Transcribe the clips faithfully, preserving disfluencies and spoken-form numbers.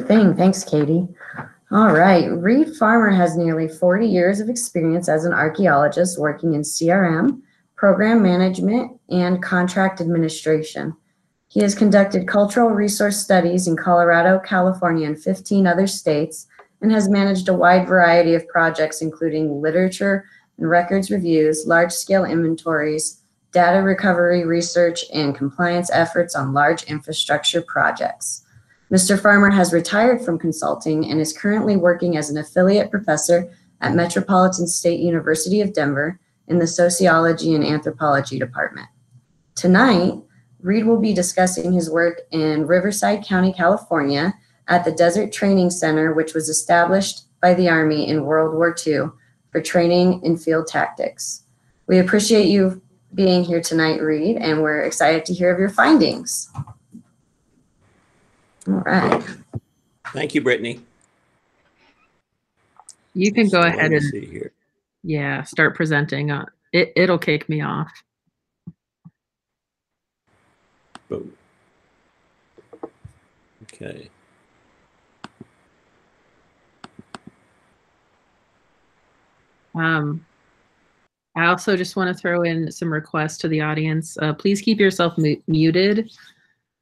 sure thing. Thanks, Katie. All right. Reid Farmer has nearly forty years of experience as an archaeologist working in C R M, program management, and contract administration. He has conducted cultural resource studies in Colorado, California, and fifteen other states, and has managed a wide variety of projects, including literature and records reviews, large-scale inventories, data recovery research, and compliance efforts on large infrastructure projects. Mister Farmer has retired from consulting and is currently working as an affiliate professor at Metropolitan State University of Denver in the Sociology and Anthropology Department. Tonight, Reid will be discussing his work in Riverside County, California at the Desert Training Center, which was established by the Army in World War Two for training in field tactics. We appreciate you being here tonight, Reid, and we're excited to hear of your findings. All right. Thank you, Brittany. You can go so ahead and see here. Yeah, start presenting. Uh, it, it'll kick me off. Boom. Okay. Um, I also just want to throw in some requests to the audience. Uh, please keep yourself mu muted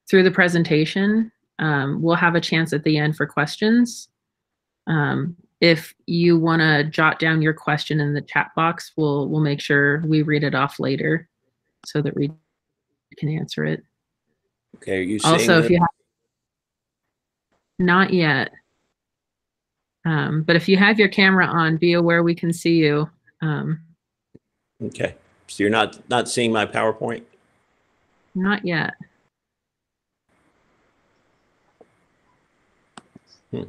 through the presentation. Um, we'll have a chance at the end for questions. Um, if you want to jot down your question in the chat box, we'll we'll make sure we read it off later, so that we can answer it. Okay, are you saying also, if you have, not yet, um, but if you have your camera on, be aware we can see you. Um, okay, so you're not not seeing my PowerPoint? Not yet. Hmm.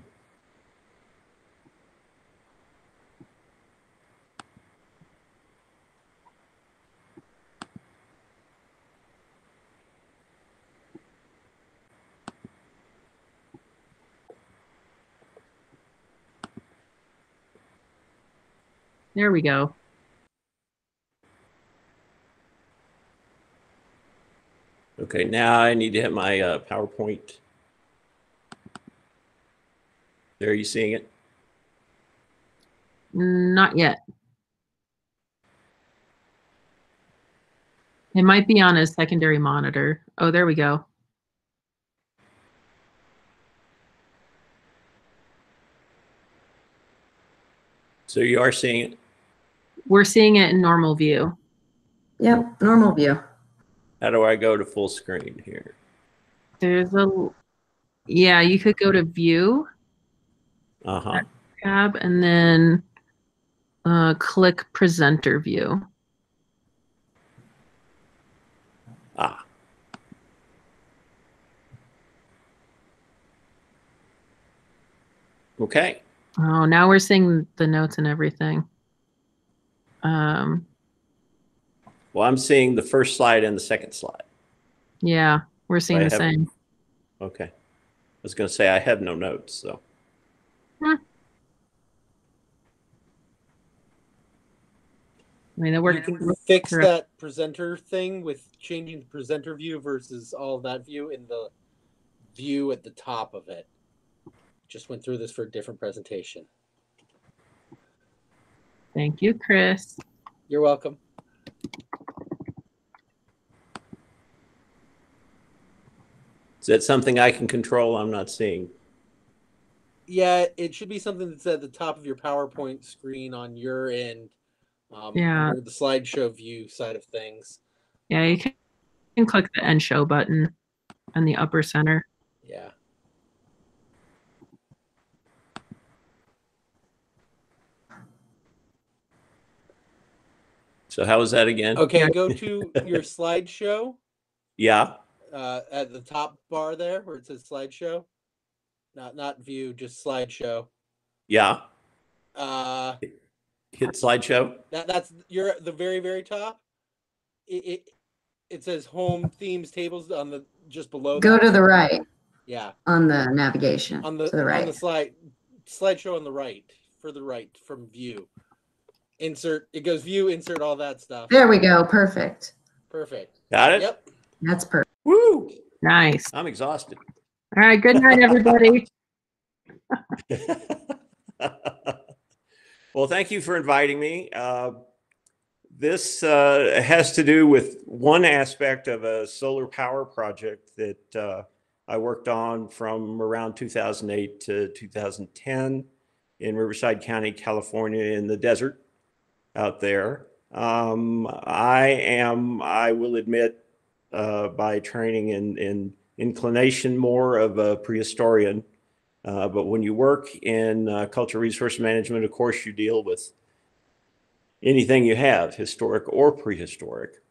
There we go. Okay, now I need to hit my uh, PowerPoint. There, are you seeing it? Not yet. It might be on a secondary monitor. Oh, there we go. So you are seeing it? We're seeing it in normal view. Yep, normal view. How do I go to full screen here? There's a, yeah, you could go to view. Uh-huh. Tab, and then uh, click presenter view. Ah. Okay. Oh, now we're seeing the notes and everything. Um, well, I'm seeing the first slide and the second slide. Yeah, we're seeing I the have, same. Okay. I was going to say I have no notes, so. Huh. I mean, that worked. You can fix that presenter thing with changing the presenter view versus all of that view in the view at the top of it. Just went through this for a different presentation. Thank you, Chris. You're welcome. Is that something I can control? I'm not seeing. Yeah, it should be something that's at the top of your PowerPoint screen on your end. Um, yeah. The slideshow view side of things. Yeah, you can, you can click the end show button in the upper center. Yeah. So how is that again? Okay, go to your slideshow. Yeah. Uh, at the top bar there where it says slideshow. Not not view, just slideshow. Yeah. Uh, Hit slideshow. That that's you're at the very very top. It, it it says home themes tables on the just below. Go that. to the right. Yeah. On the navigation. On the, to the right. On the slide slideshow on the right, further right from view. Insert. It goes view. Insert all that stuff. There we go. Perfect. Perfect. Got it. Yep. That's perfect. Woo! Nice. I'm exhausted. All right. Good night, everybody. Well, thank you for inviting me. Uh, this uh, has to do with one aspect of a solar power project that uh, I worked on from around two thousand eight to two thousand ten in Riverside County, California, in the desert out there. Um, I am, I will admit, uh, by training and in, in inclination, more of a prehistorian. Uh, but when you work in uh, cultural resource management, of course, you deal with anything you have, historic or prehistoric.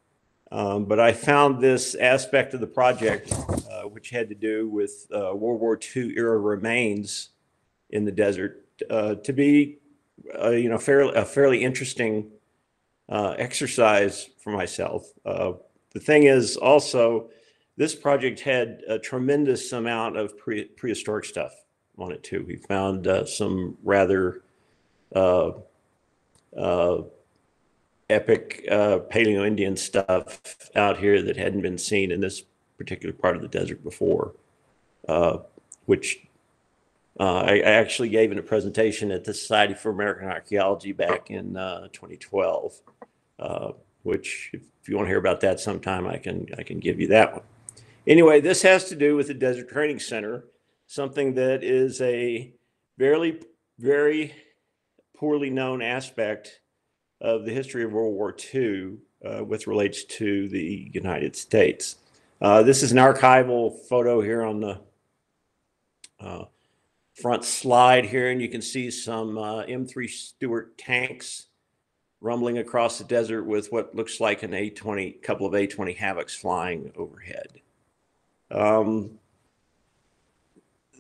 Um, but I found this aspect of the project, uh, which had to do with uh, World War Two era remains in the desert, uh, to be, uh, you know, fairly, a fairly interesting uh, exercise for myself. Uh, the thing is also, this project had a tremendous amount of pre prehistoric stuff on it too. We found uh, some rather uh, uh, epic uh, Paleo-Indian stuff out here that hadn't been seen in this particular part of the desert before, uh, which uh, I, I actually gave in a presentation at the Society for American Archaeology back in uh, twenty twelve, uh, which if you want to hear about that sometime, I can, I can give you that one. Anyway, this has to do with the Desert Training Center, something that is a very, very poorly known aspect of the history of World War Two, uh, with relates to the United States. Uh, this is an archival photo here on the uh, front slide here, and you can see some uh, M three Stuart tanks rumbling across the desert with what looks like an A twenty, couple of A twenty Havocs flying overhead. Um,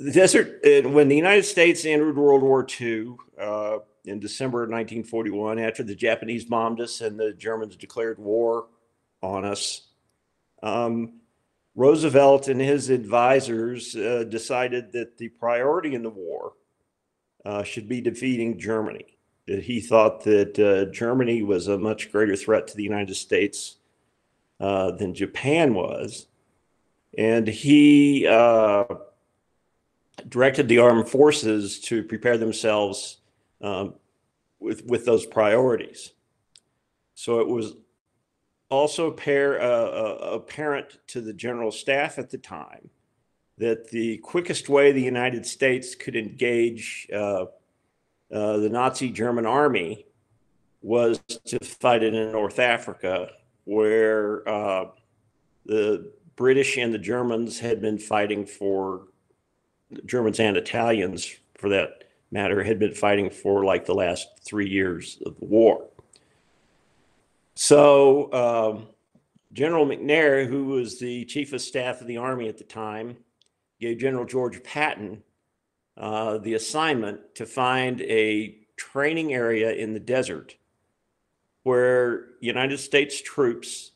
the desert, it, when the United States entered World War Two uh, in December of nineteen forty-one, after the Japanese bombed us and the Germans declared war on us, um, Roosevelt and his advisors uh, decided that the priority in the war uh, should be defeating Germany. That he thought that uh, Germany was a much greater threat to the United States uh, than Japan was. And he uh, directed the armed forces to prepare themselves um, with, with those priorities. So it was also pair, uh, uh, apparent to the general staff at the time that the quickest way the United States could engage uh, uh, the Nazi German army was to fight it in North Africa, where uh, the British and the Germans had been fighting for, Germans and Italians for that matter, had been fighting for like the last three years of the war. So um, General McNair, who was the chief of staff of the army at the time, gave General George Patton uh, the assignment to find a training area in the desert where United States troops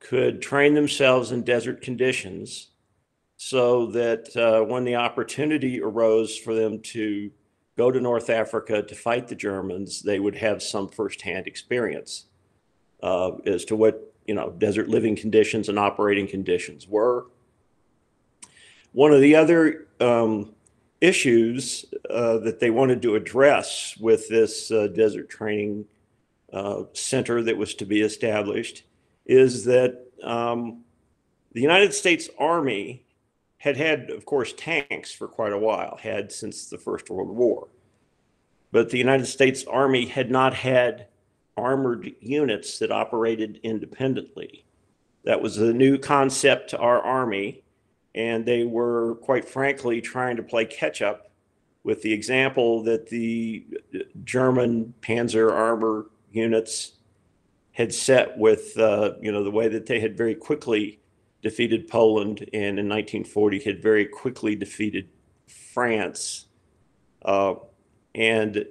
could train themselves in desert conditions so that uh, when the opportunity arose for them to go to North Africa to fight the Germans, they would have some firsthand experience uh, as to what, you know, desert living conditions and operating conditions were. One of the other um, issues uh, that they wanted to address with this uh, desert training uh, center that was to be established is that um, the United States Army had had, of course, tanks for quite a while, had since the First World War. But the United States Army had not had armored units that operated independently. That was a new concept to our Army, and they were, quite frankly, trying to play catch-up with the example that the German Panzer armor units had set with, uh, you know, the way that they had very quickly defeated Poland, and in nineteen forty had very quickly defeated France. Uh, and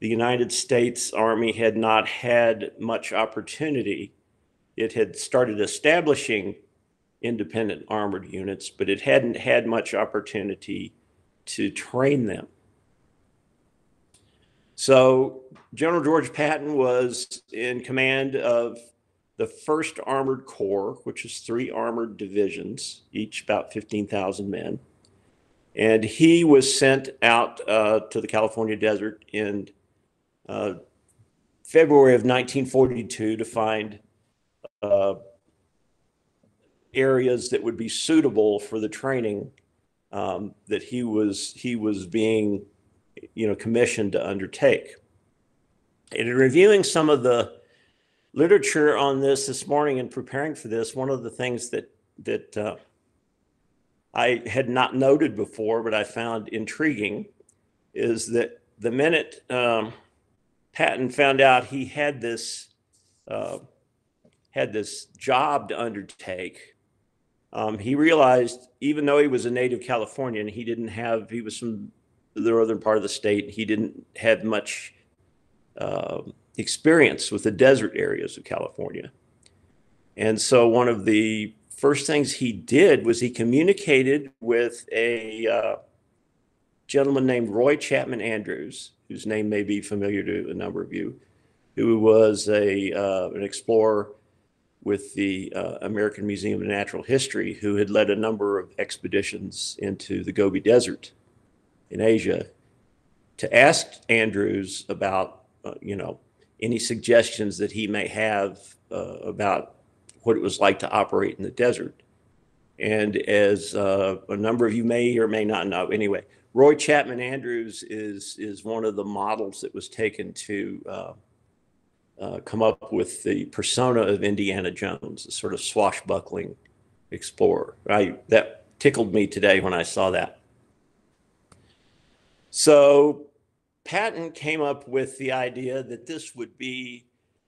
the United States Army had not had much opportunity. It had started establishing independent armored units, but it hadn't had much opportunity to train them. So General George Patton was in command of the first Armored Corps, which is three armored divisions, each about fifteen thousand men. And he was sent out uh, to the California desert in uh, February of nineteen forty-two to find uh, areas that would be suitable for the training um, that he was he was being, you know, commissioned to undertake. And in reviewing some of the literature on this this morning and preparing for this, one of the things that that uh, I had not noted before, but I found intriguing, is that the minute um, Patton found out he had this uh, had this job to undertake, um, he realized, even though he was a native Californian, he didn't have, he was from the northern part of the state, he didn't have much uh, experience with the desert areas of California. And so one of the first things he did was he communicated with a uh, gentleman named Roy Chapman Andrews, whose name may be familiar to a number of you, who was a uh, an explorer with the uh, American Museum of Natural History, who had led a number of expeditions into the Gobi Desert in Asia, to ask Andrews about uh, you know, any suggestions that he may have uh, about what it was like to operate in the desert. And as uh, a number of you may or may not know, anyway, Roy Chapman Andrews is is one of the models that was taken to uh, uh, come up with the persona of Indiana Jones, a sort of swashbuckling explorer. I, that tickled me today when I saw that. So Patton came up with the idea that this would be,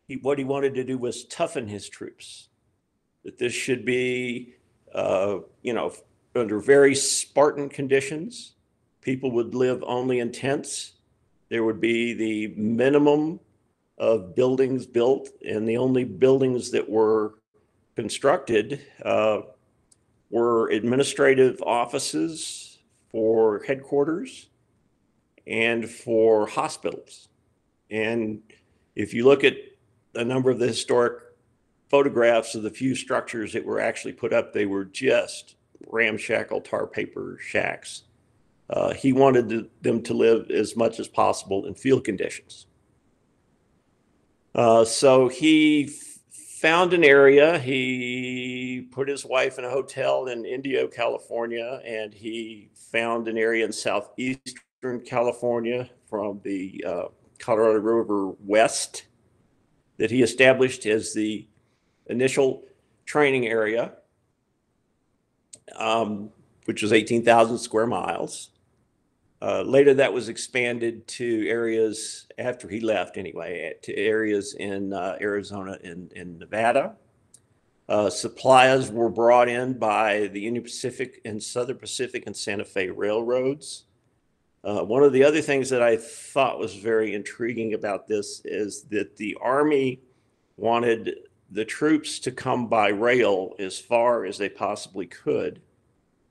he, what he wanted to do was toughen his troops. That this should be, uh, you know, under very Spartan conditions. People would live only in tents. There would be the minimum of buildings built, and the only buildings that were constructed uh, were administrative offices for headquarters and for hospitals. And if you look at a number of the historic photographs of the few structures that were actually put up, they were just ramshackle tar paper shacks. Uh, he wanted to, them to live as much as possible in field conditions. Uh, so he found an area, he put his wife in a hotel in Indio, California, and he found an area in southeastern California from the uh, Colorado River west that he established as the initial training area, um, which was eighteen thousand square miles. Uh, later that was expanded to areas, after he left anyway, to areas in uh, Arizona and, and Nevada. Uh, supplies were brought in by the Union Pacific and Southern Pacific and Santa Fe Railroads. Uh, one of the other things that I thought was very intriguing about this is that the Army wanted the troops to come by rail as far as they possibly could,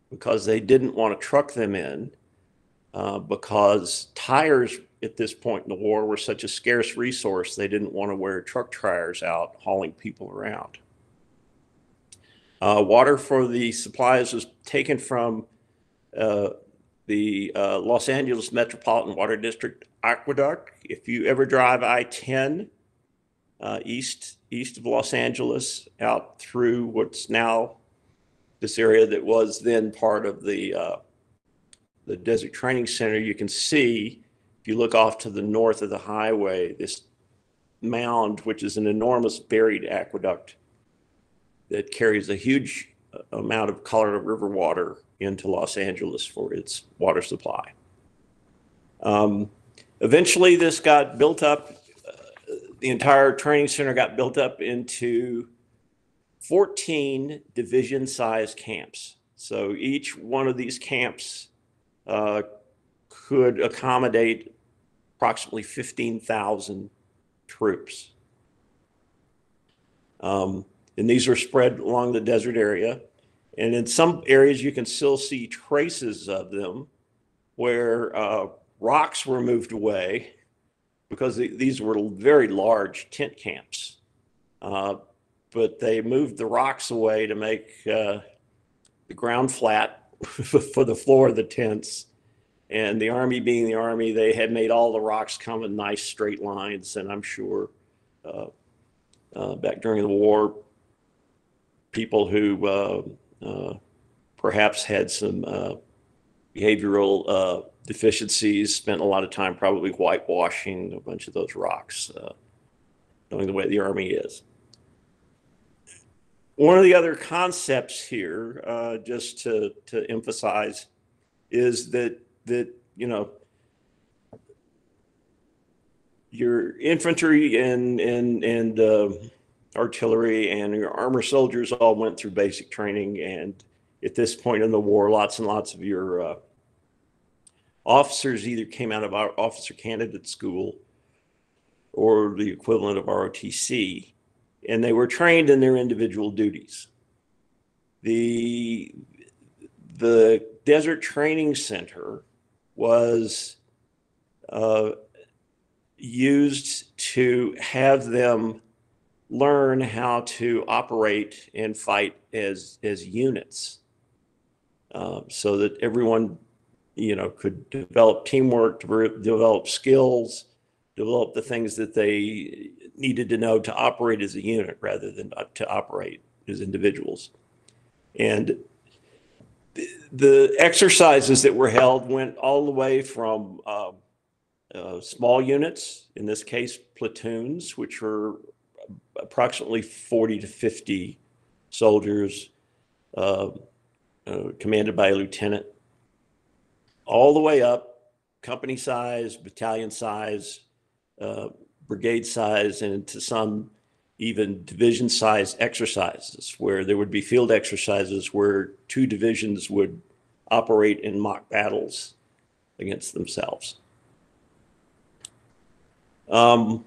because they didn't want to truck them in, uh, because tires at this point in the war were such a scarce resource, they didn't want to wear truck tires out hauling people around. Uh, water for the supplies was taken from uh, the uh, Los Angeles Metropolitan Water District Aqueduct. If you ever drive I ten uh, east, east of Los Angeles out through what's now this area that was then part of the uh, the Desert Training Center, you can see, if you look off to the north of the highway, this mound, which is an enormous buried aqueduct that carries a huge amount of Colorado River water into Los Angeles for its water supply. Um, eventually this got built up. The entire training center got built up into fourteen division-sized camps. So each one of these camps uh, could accommodate approximately fifteen thousand troops. Um, and these were spread along the desert area. And in some areas, you can still see traces of them where uh, rocks were moved away, because these were very large tent camps. Uh, but they moved the rocks away to make uh, the ground flat for the floor of the tents. And the Army being the Army, they had made all the rocks come in nice straight lines. And I'm sure uh, uh, back during the war, people who uh, uh, perhaps had some uh, behavioral uh, deficiencies spent a lot of time probably whitewashing a bunch of those rocks, uh, knowing the way the Army is. One of the other concepts here, uh, just to, to emphasize, is that that, you know, your infantry and, and, and uh, artillery and your armor soldiers all went through basic training. And at this point in the war, lots and lots of your uh, officers either came out of our officer candidate school or the equivalent of R O T C, and they were trained in their individual duties. The, the Desert Training Center was uh, used to have them learn how to operate and fight as, as units, uh, so that everyone, you know, could develop teamwork, develop skills, develop the things that they needed to know to operate as a unit rather than to operate as individuals. And the exercises that were held went all the way from uh, uh, small units, in this case platoons, which are approximately forty to fifty soldiers, uh, uh, commanded by a lieutenant, all the way up company size, battalion size, uh, brigade size, and to some even division size exercises, where there would be field exercises where two divisions would operate in mock battles against themselves. Um,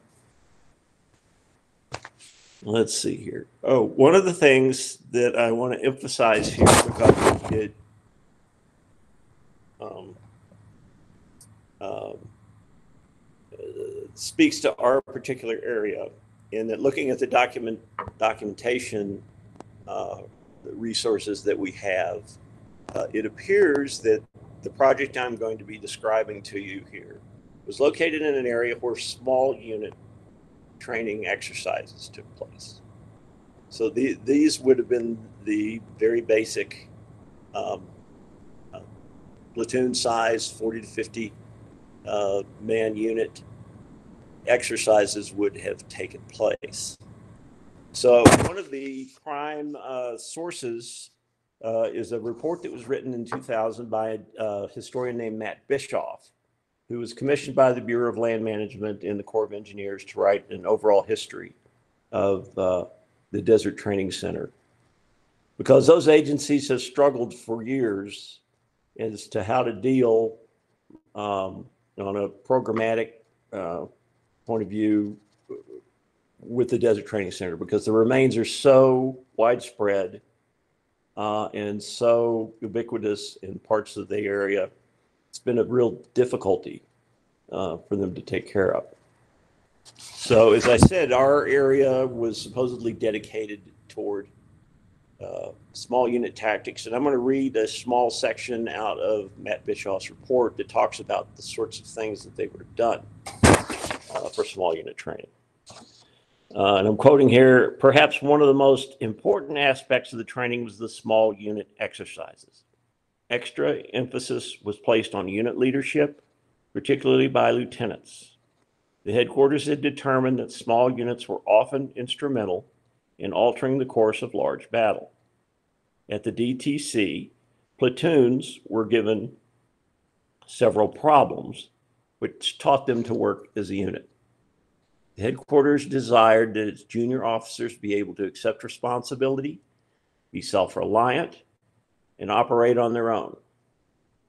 let's see here. Oh, one of the things that I want to emphasize here, because it, um, um, it speaks to our particular area, in that looking at the document documentation uh, the resources that we have, uh, it appears that the project I'm going to be describing to you here was located in an area where small unit training exercises took place. So the, these would have been the very basic um, uh, platoon size, forty to fifty uh, man unit exercises would have taken place. So one of the prime uh, sources uh, is a report that was written in two thousand by a uh, historian named Matt Bischoff, who was commissioned by the Bureau of Land Management and the Corps of Engineers to write an overall history of uh, the Desert Training Center, because those agencies have struggled for years as to how to deal um, on a programmatic uh, point of view with the Desert Training Center, because the remains are so widespread uh, and so ubiquitous in parts of the area. It's been a real difficulty uh, for them to take care of. So as I said, our area was supposedly dedicated toward uh, small unit tactics. And I'm going to read a small section out of Matt Bischoff's report that talks about the sorts of things that they would have done Uh, for small unit training. Uh, and I'm quoting here, "Perhaps one of the most important aspects of the training was the small unit exercises. Extra emphasis was placed on unit leadership, particularly by lieutenants. The headquarters had determined that small units were often instrumental in altering the course of large battle. At the D T C, platoons were given several problems, which taught them to work as a unit. The headquarters desired that its junior officers be able to accept responsibility, be self-reliant, and operate on their own.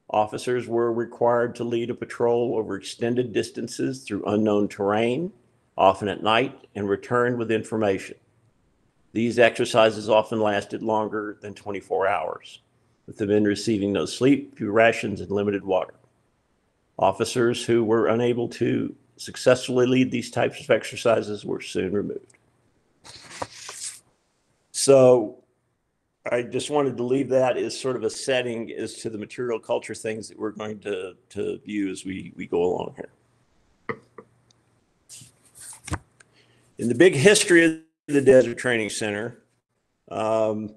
Officers were required to lead a patrol over extended distances through unknown terrain, often at night, and return with information. These exercises often lasted longer than twenty-four hours, with the men receiving no sleep, few rations, and limited water. Officers who were unable to successfully lead these types of exercises were soon removed." So I just wanted to leave that as sort of a setting as to the material culture things that we're going to, to view as we, we go along here. In the big history of the Desert Training Center, um,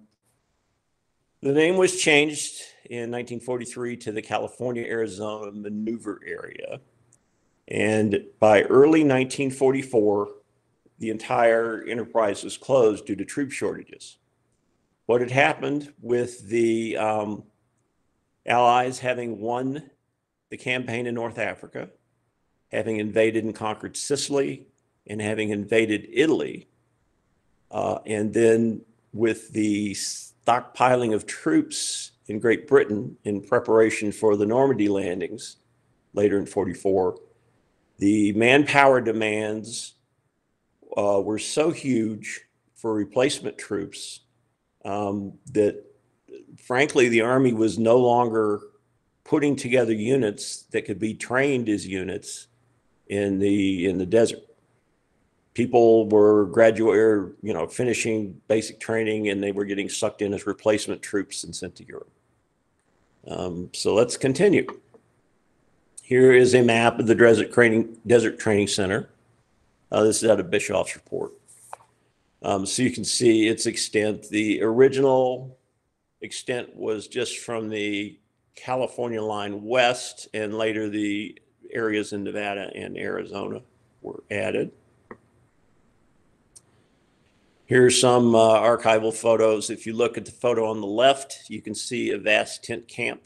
the name was changed in nineteen forty-three to the California Arizona Maneuver Area. And by early nineteen forty-four, the entire enterprise was closed due to troop shortages. What had happened with the um, Allies having won the campaign in North Africa, having invaded and conquered Sicily, and having invaded Italy, uh, and then with the stockpiling of troops in Great Britain in preparation for the Normandy landings later in forty-four, the manpower demands uh, were so huge for replacement troops Um, that frankly, the Army was no longer putting together units that could be trained as units in the in the desert. People were graduate, you know, finishing basic training, and they were getting sucked in as replacement troops and sent to Europe. Um, so let's continue. Here is a map of the Desert Training, Desert Training Center. Uh, this is out of Bischoff's report. Um, so you can see its extent. The original extent was just from the California line west, and later the areas in Nevada and Arizona were added. Here are some uh, archival photos. If you look at the photo on the left, you can see a vast tent camp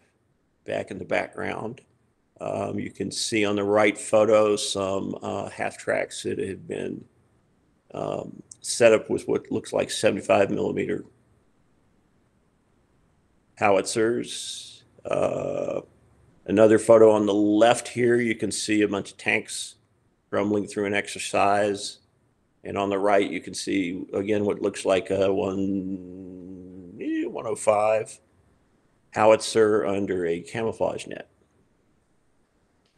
back in the background. Um, you can see on the right photo some uh, half tracks that had been um, set up with what looks like seventy-five millimeter howitzers. Uh, another photo on the left here, you can see a bunch of tanks rumbling through an exercise. And on the right, you can see, again, what looks like a one oh five howitzer under a camouflage net.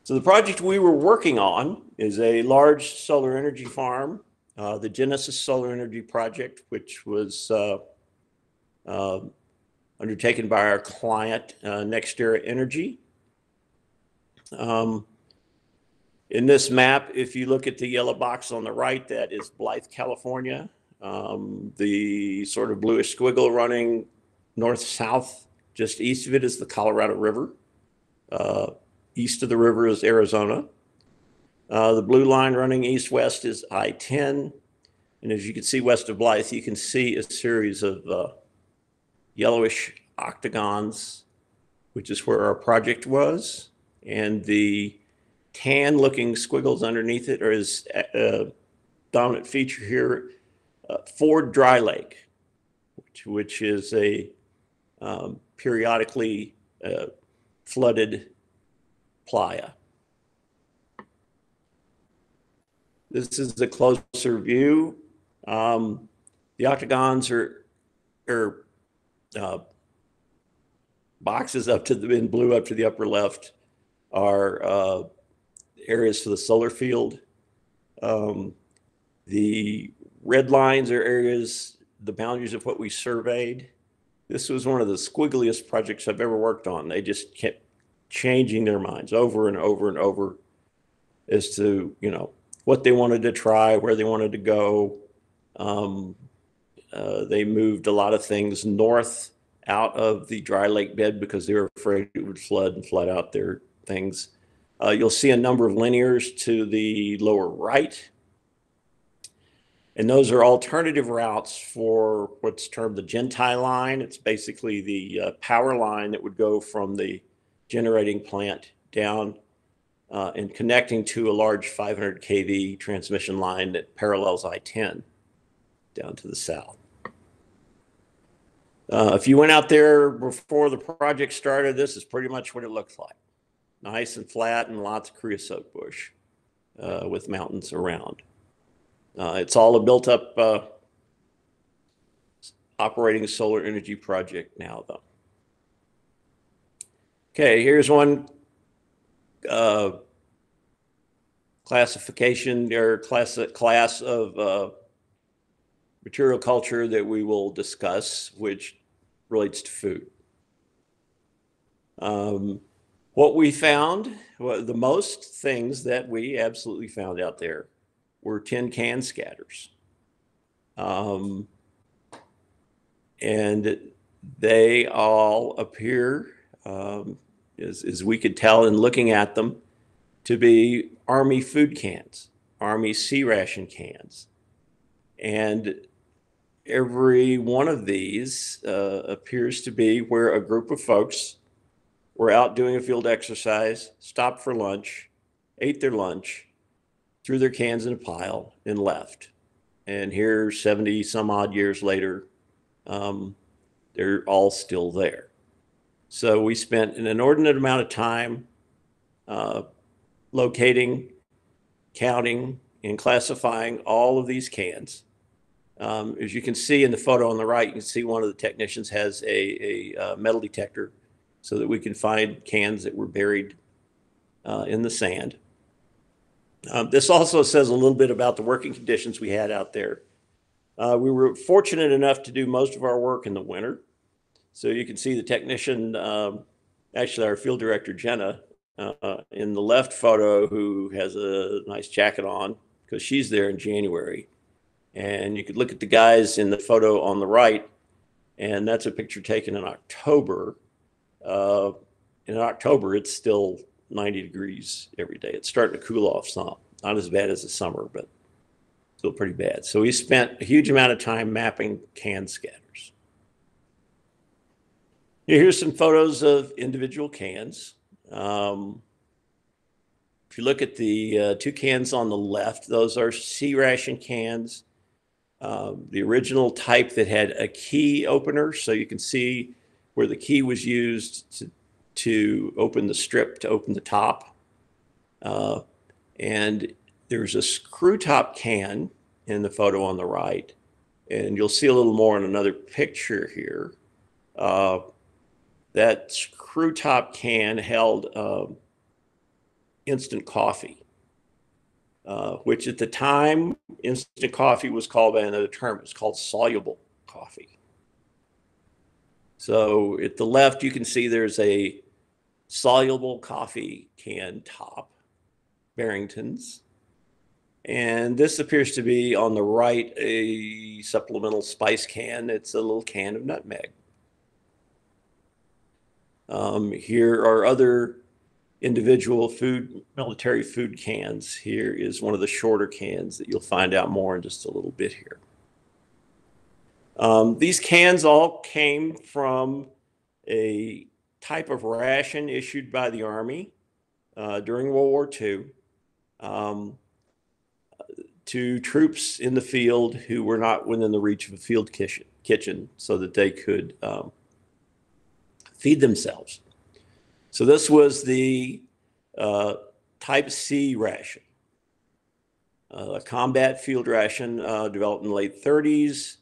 So the project we were working on is a large solar energy farm. Uh, the Genesis Solar Energy Project, which was uh, uh, undertaken by our client, uh, Nextera Energy. Um, in this map, if you look at the yellow box on the right, that is Blythe, California. Um, the sort of bluish squiggle running north-south, just east of it is the Colorado River. Uh, east of the river is Arizona. Uh, the blue line running east-west is I ten. And as you can see west of Blythe, you can see a series of uh, yellowish octagons, which is where our project was. And the tan-looking squiggles underneath it are his uh, dominant feature here, uh, Ford Dry Lake, which, which is a um, periodically uh, flooded playa. This is the closer view. Um, the octagons are, are uh, boxes up to the, in blue up to the upper left are uh, areas for the solar field. Um, the red lines are areas, the boundaries of what we surveyed. This was one of the squiggliest projects I've ever worked on. They just kept changing their minds over and over and over as to, you know, what they wanted to try, where they wanted to go. Um, uh, they moved a lot of things north out of the dry lake bed because they were afraid it would flood and flood out their things. Uh, you'll see a number of linears to the lower right. And those are alternative routes for what's termed the Gentile line. It's basically the uh, power line that would go from the generating plant down Uh, and connecting to a large five hundred K V transmission line that parallels I ten down to the south. Uh, if you went out there before the project started, this is pretty much what it looked like. Nice and flat and lots of creosote bush uh, with mountains around. Uh, it's all a built up uh, operating solar energy project now though. Okay, here's one Uh, classification or class, class of uh, material culture that we will discuss, which relates to food. Um, what we found, well, the most things that we absolutely found out there were tin can scatters. Um, and they all appear, um, as, as we could tell in looking at them, to be Army food cans, Army C ration cans. And every one of these uh, appears to be where a group of folks were out doing a field exercise, stopped for lunch, ate their lunch, threw their cans in a pile, and left. And here, seventy some odd years later, um, they're all still there. So we spent an inordinate amount of time uh, locating, counting, and classifying all of these cans. Um, as you can see in the photo on the right, you can see one of the technicians has a, a uh, metal detector so that we can find cans that were buried uh, in the sand. Um, this also says a little bit about the working conditions we had out there. Uh, we were fortunate enough to do most of our work in the winter. So you can see the technician, um, actually our field director, Jenna, uh, in the left photo, who has a nice jacket on because she's there in January. And you could look at the guys in the photo on the right, and that's a picture taken in October. Uh, in October, it's still ninety degrees every day. It's starting to cool off some. Not as bad as the summer, but still pretty bad. So we spent a huge amount of time mapping can scatters. Here's some photos of individual cans. Um, if you look at the uh, two cans on the left, those are C ration cans. Um, the original type that had a key opener, so you can see where the key was used to, to open the strip, to open the top. Uh, and there's a screw top can in the photo on the right, and you'll see a little more in another picture here. Uh, that screw top can held uh, instant coffee, uh, which at the time, instant coffee was called by another term. It was called soluble coffee. So at the left, you can see there's a soluble coffee can top, Barrington's. And this appears to be on the right, a supplemental spice can. It's a little can of nutmeg. Um, here are other individual food, military food cans. Here is one of the shorter cans that you'll find out more in just a little bit here. Um, these cans all came from a type of ration issued by the Army uh, during World War Two um, to troops in the field who were not within the reach of a field kitchen, kitchen so that they could um, feed themselves. So this was the uh, type C ration, uh, a combat field ration uh, developed in the late thirties.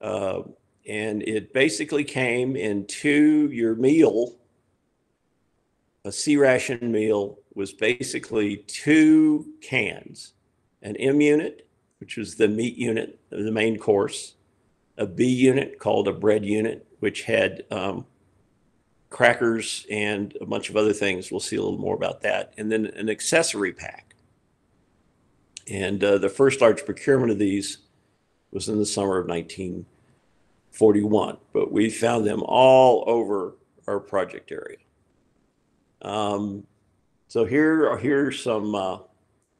Uh, and it basically came into your meal. A C ration meal was basically two cans, an M unit, which was the meat unit, the main course, a B unit called a bread unit, which had um, crackers and a bunch of other things. We'll see a little more about that. And then an accessory pack. And uh, the first large procurement of these was in the summer of nineteen forty-one, but we found them all over our project area. Um, so here are, here are some uh,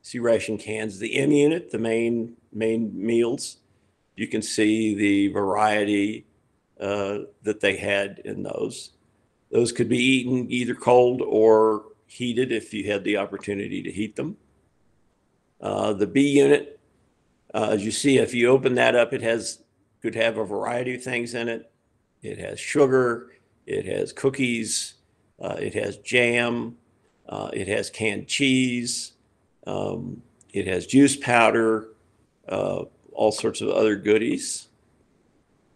C ration cans, the M unit, the main, main meals. You can see the variety uh, that they had in those. Those could be eaten either cold or heated if you had the opportunity to heat them. Uh, the B unit, uh, as you see, if you open that up, it has could have a variety of things in it. It has sugar, it has cookies, uh, it has jam, uh, it has canned cheese, um, it has juice powder, uh, all sorts of other goodies.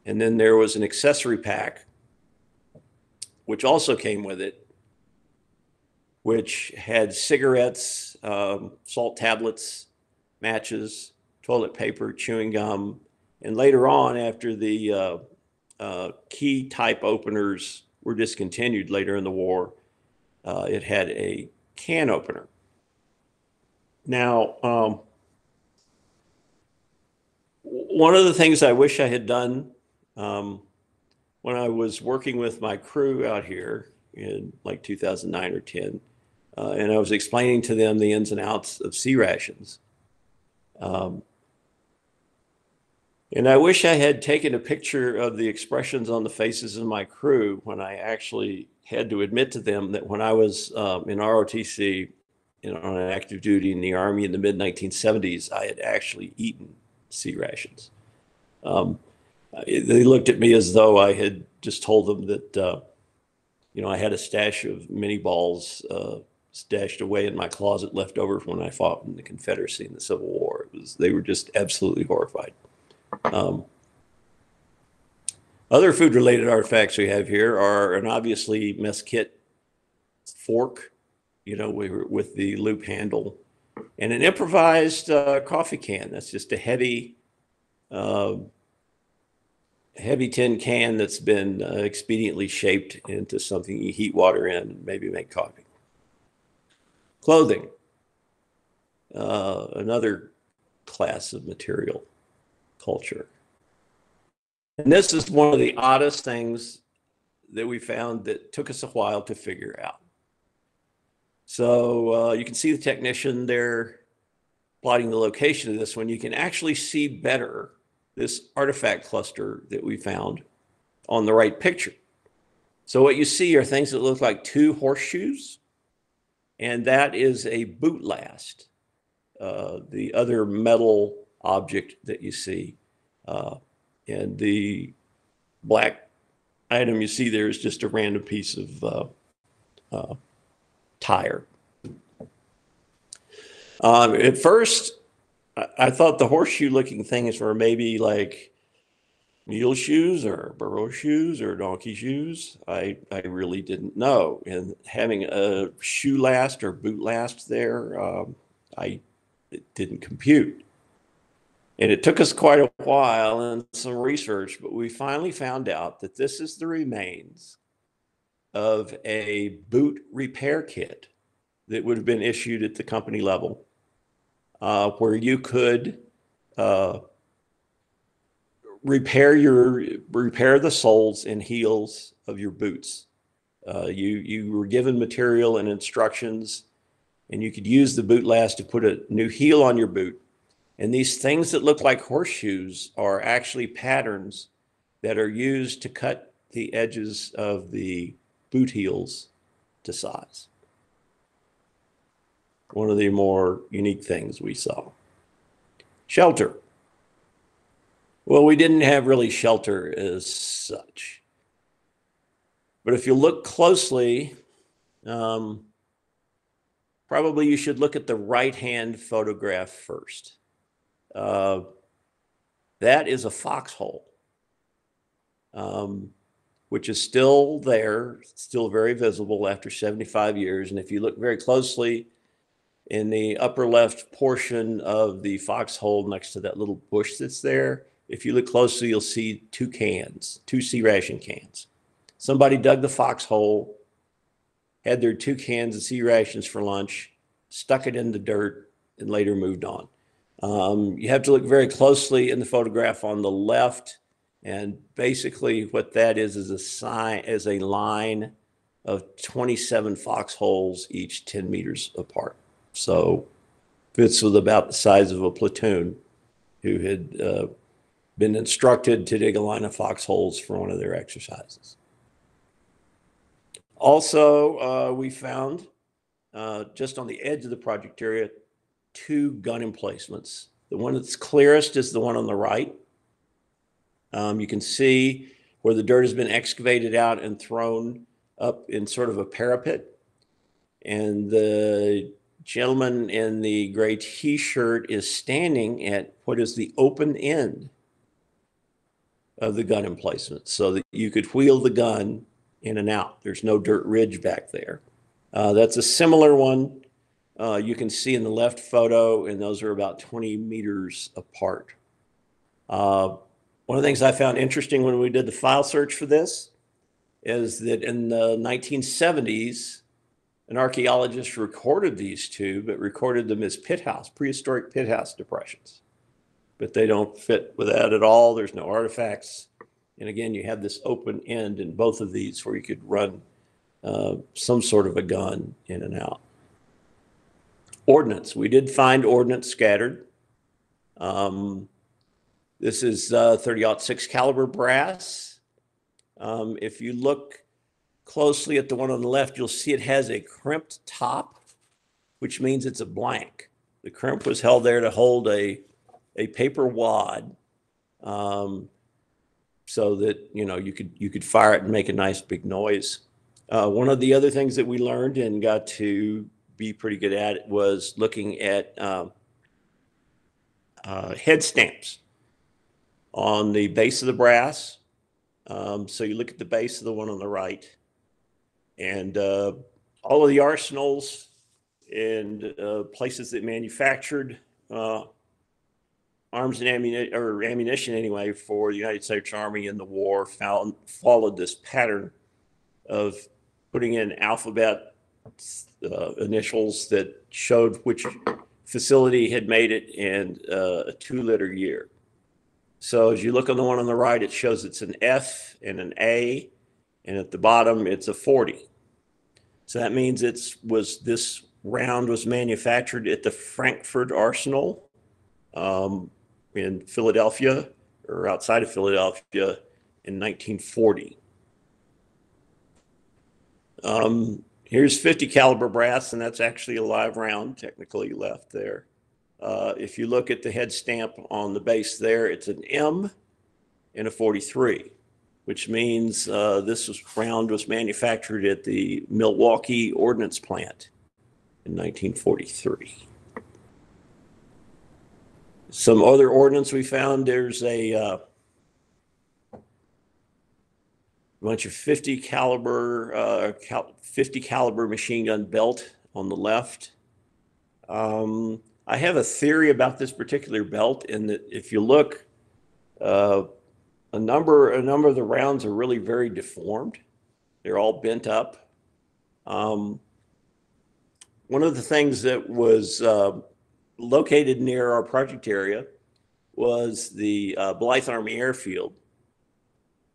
And then there was an accessory pack, which also came with it, which had cigarettes, um, salt tablets, matches, toilet paper, chewing gum. And later on, after the uh, uh, key type openers were discontinued later in the war. Uh, it had a can opener. Now, um, one of the things I wish I had done um, when I was working with my crew out here in like two thousand nine or ten, uh, and I was explaining to them the ins and outs of C rations. Um, and I wish I had taken a picture of the expressions on the faces of my crew when I actually had to admit to them that when I was um, in R O T C, you know, on active duty in the Army in the mid nineteen seventies, I had actually eaten C rations. Um, they looked at me as though I had just told them that, uh, you know, I had a stash of mini balls uh, stashed away in my closet left over from when I fought in the Confederacy in the Civil War. It was, they were just absolutely horrified. Um, other food-related artifacts we have here are an obviously mess kit fork, you know, we were with the loop handle, and an improvised uh, coffee can. That's just a heavy, uh, heavy tin can that's been uh, expediently shaped into something you heat water in and maybe make coffee. Clothing, uh, another class of material culture. And this is one of the oddest things that we found that took us a while to figure out. So uh, you can see the technician there plotting the location of this one. You can actually see better this artifact cluster that we found on the right picture. So what you see are things that look like two horseshoes, and that is a boot last, uh, the other metal object that you see. Uh, and the black item you see there is just a random piece of uh, uh, tire. Um, at first, I, I thought the horseshoe looking things were maybe like mule shoes or burro shoes or donkey shoes. I, I really didn't know. And having a shoe last or boot last there, um, I it didn't compute. And it took us quite a while and some research, but we finally found out that this is the remains of a boot repair kit that would have been issued at the company level, uh, where you could uh, repair your repair the soles and heels of your boots. Uh, you you were given material and instructions, and you could use the boot last to put a new heel on your boot. And these things that look like horseshoes are actually patterns that are used to cut the edges of the boot heels to size. One of the more unique things we saw. Shelter. Well, we didn't have really shelter as such. But if you look closely, um, probably you should look at the right-hand photograph first. Uh, that is a foxhole, um, which is still there, still very visible after seventy-five years. And if you look very closely in the upper left portion of the foxhole next to that little bush that's there, if you look closely, you'll see two cans, two C ration cans. Somebody dug the foxhole, had their two cans of C rations for lunch, stuck it in the dirt, and later moved on. Um, you have to look very closely in the photograph on the left. And basically what that is, is a sign, is a line of twenty-seven foxholes, each ten meters apart. So fits with about the size of a platoon who had uh, been instructed to dig a line of foxholes for one of their exercises. Also, uh, we found uh, just on the edge of the project area, two gun emplacements. The one that's clearest is the one on the right. Um, you can see where the dirt has been excavated out and thrown up in sort of a parapet. And the gentleman in the gray t-shirt is standing at what is the open end of the gun emplacement so that you could wheel the gun in and out. There's no dirt ridge back there. Uh, that's a similar one Uh, you can see in the left photo, and those are about twenty meters apart. Uh, One of the things I found interesting when we did the file search for this is that in the nineteen seventies, an archaeologist recorded these two, but recorded them as pit house, prehistoric pit house depressions. But they don't fit with that at all. There's no artifacts. And again, you have this open end in both of these where you could run uh, some sort of a gun in and out. Ordnance. We did find ordnance scattered. Um, this is uh, thirty aught six caliber brass. Um, if you look closely at the one on the left, you'll see it has a crimped top, which means it's a blank. The crimp was held there to hold a, a paper wad, um, so that, you know, you could you could fire it and make a nice big noise. Uh, one of the other things that we learned and got to be pretty good at was looking at um, uh, head stamps on the base of the brass. Um, so you look at the base of the one on the right, and uh, all of the arsenals and uh, places that manufactured uh, arms and ammunition, or ammunition anyway, for the United States Army in the war found, followed this pattern of putting in alphabet uh, initials that showed which facility had made it, and uh, a two-letter year. So as you look on the one on the right, it shows it's an F and an A, and at the bottom, it's a forty. So that means it was, this round was manufactured at the Frankfurt Arsenal um, in Philadelphia, or outside of Philadelphia, in nineteen forty. Um, here's fifty caliber brass, and that's actually a live round technically left there. Uh, if you look at the head stamp on the base there, it's an M and a forty-three, which means uh, this was, round was manufactured at the Milwaukee Ordnance Plant in nineteen forty-three. Some other ordnance we found, there's a uh, bunch of fifty caliber uh, cal fifty caliber machine gun belt on the left. Um, I have a theory about this particular belt, in that if you look, uh, a number a number of the rounds are really very deformed. They're all bent up. Um, one of the things that was uh, located near our project area was the uh, Blythe Army Airfield.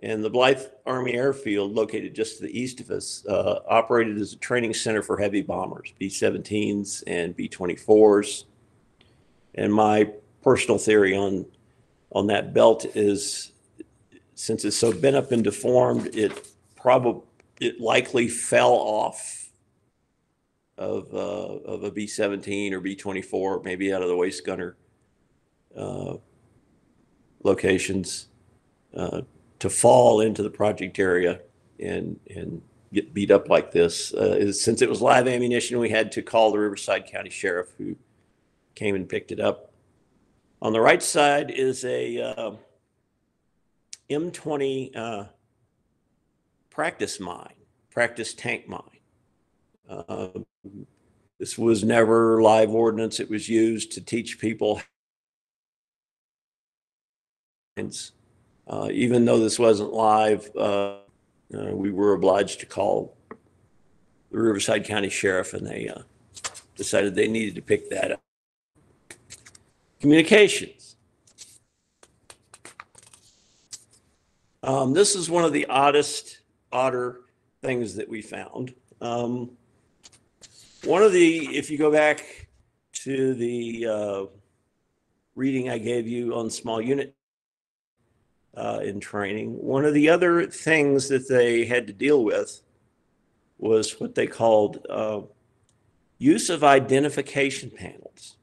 And the Blythe Army Airfield, located just to the east of us, uh, operated as a training center for heavy bombers, B seventeens and B twenty-fours. And my personal theory on, on that belt is, since it's so bent up and deformed, it probably, it likely fell off of, uh, of a B seventeen or B twenty-four, maybe out of the waist gunner uh, locations, uh, to fall into the project area and, and get beat up like this. Uh, is, since it was live ammunition, we had to call the Riverside County Sheriff, who came and picked it up. On the right side is a uh, M twenty uh, practice mine, practice tank mine. Uh, this was never live ordnance. It was used to teach people. Uh, even though this wasn't live, uh, uh, we were obliged to call the Riverside County Sheriff, and they uh, decided they needed to pick that up. Communications. Um, this is one of the oddest, odder things that we found. Um, one of the, if you go back to the uh, reading I gave you on small unit uh, in training, one of the other things that they had to deal with was what they called uh, use of identification panels.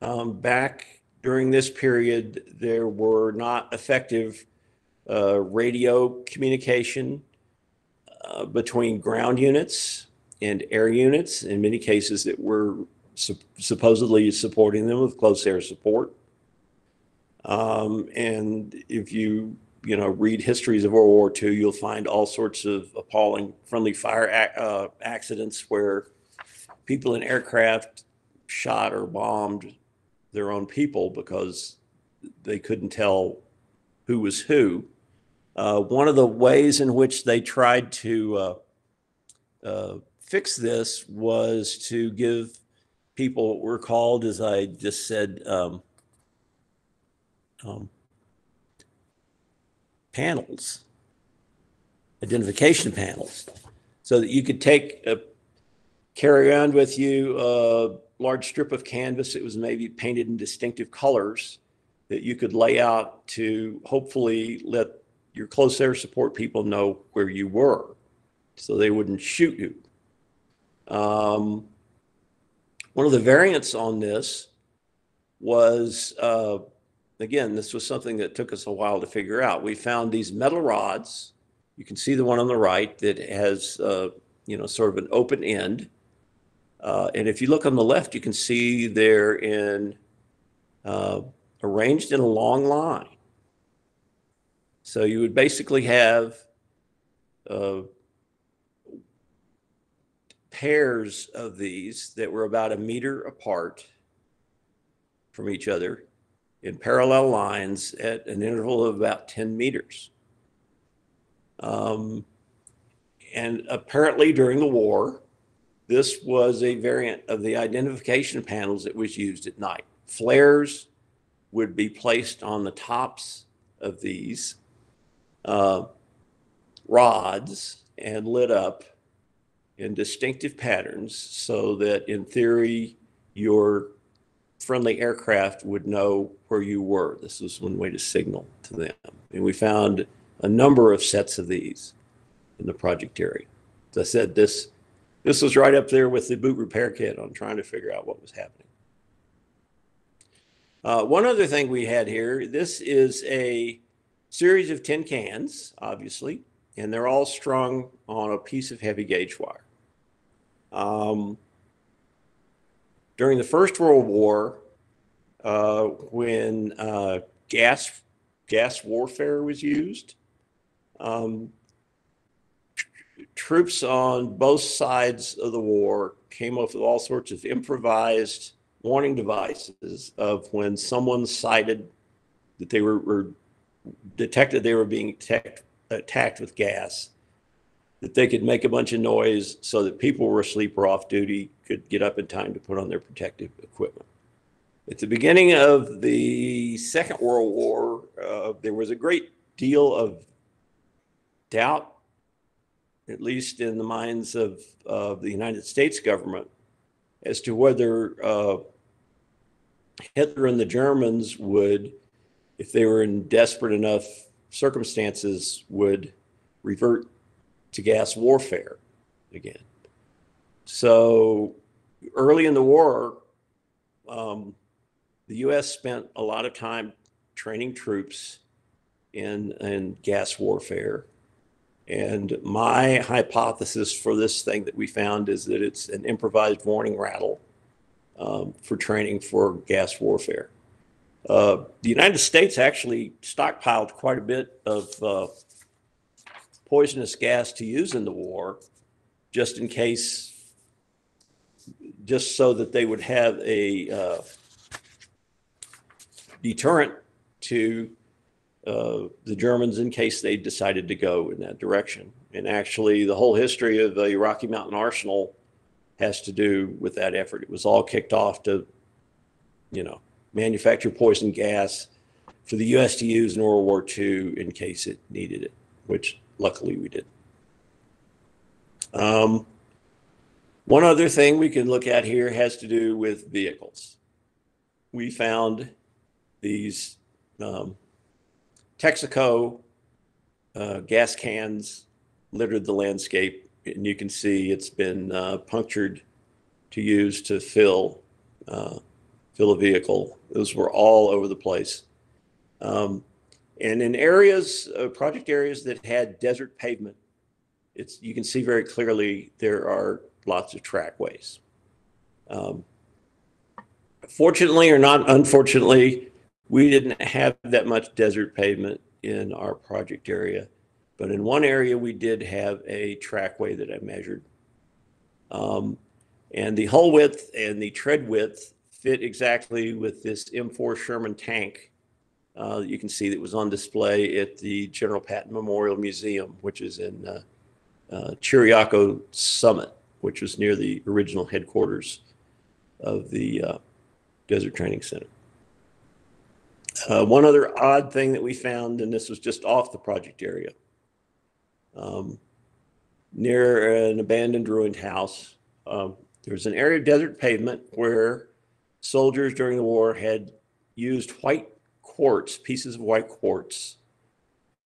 Um, back during this period, there were not effective uh, radio communication uh, between ground units and air units, in many cases that were su- supposedly supporting them with close air support. Um, and if you, you know, read histories of World War Two, you'll find all sorts of appalling friendly fire ac uh, accidents where people in aircraft shot or bombed their own people because they couldn't tell who was who. Uh, one of the ways in which they tried to uh, uh, fix this was to give people what were called, as I just said, um, um, panels, identification panels, so that you could take a, carry around with you a large strip of canvas that was maybe painted in distinctive colors that you could lay out to hopefully let your close air support people know where you were so they wouldn't shoot you. Um, one of the variants on this was, uh, again, this was something that took us a while to figure out. We found these metal rods. You can see the one on the right that has, uh, you know, sort of an open end. Uh, and if you look on the left, you can see they're in, uh, arranged in a long line. So you would basically have uh, pairs of these that were about a meter apart from each other in parallel lines at an interval of about ten meters. Um, and apparently during the war, this was a variant of the identification panels that was used at night. Flares would be placed on the tops of these uh, rods and lit up in distinctive patterns so that in theory, your friendly aircraft would know where you were. This was one way to signal to them. And we found a number of sets of these in the project area. As I said, this, this was right up there with the boot repair kit on trying to figure out what was happening. Uh, one other thing we had here, this is a series of tin cans, obviously, and they're all strung on a piece of heavy gauge wire. Um, during the First World War, uh, when uh, gas, gas warfare was used, um, troops on both sides of the war came up with all sorts of improvised warning devices of when someone cited that they were, were detected they were being attacked, attacked with gas, that they could make a bunch of noise so that people who were asleep or off duty could get up in time to put on their protective equipment. At the beginning of the Second World War, uh, there was a great deal of doubt, at least in the minds of, of the United States government, as to whether uh, Hitler and the Germans would, if they were in desperate enough circumstances, would revert to gas warfare again. So early in the war, um, the U S spent a lot of time training troops in, in gas warfare. And my hypothesis for this thing that we found is that it's an improvised warning rattle um, for training for gas warfare. Uh, the United States actually stockpiled quite a bit of uh, poisonous gas to use in the war, just in case, just so that they would have a uh, deterrent to Uh, the Germans in case they decided to go in that direction. And actually the whole history of the Rocky Mountain Arsenal has to do with that effort. It was all kicked off to, you know, manufacture poison gas for the U S to use in World War Two in case it needed it, which luckily we did. Um, one other thing we can look at here has to do with vehicles. We found these um, Texaco uh, gas cans littered the landscape, and you can see it's been uh, punctured to use to fill uh, fill a vehicle. Those were all over the place, um, and in areas, uh, project areas that had desert pavement, it's you can see very clearly there are lots of trackways. Um, fortunately, or not unfortunately, we didn't have that much desert pavement in our project area, but in one area we did have a trackway that I measured. Um, and the hull width and the tread width fit exactly with this M four Sherman tank uh, you can see that was on display at the General Patton Memorial Museum, which is in uh, uh, Chiriaco Summit, which was near the original headquarters of the uh, Desert Training Center. Uh, one other odd thing that we found, and this was just off the project area, um, near an abandoned ruined house, um, there was an area of desert pavement where soldiers during the war had used white quartz, pieces of white quartz,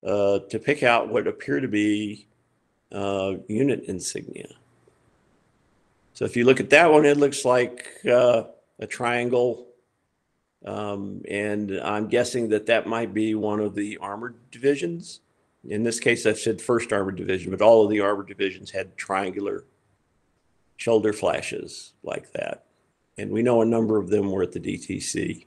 uh, to pick out what appear to be uh, unit insignia. So if you look at that one, it looks like uh, a triangle. Um, and I'm guessing that that might be one of the armored divisions. In this case, I've said first Armored Division, but all of the armored divisions had triangular shoulder flashes like that. And we know a number of them were at the D T C.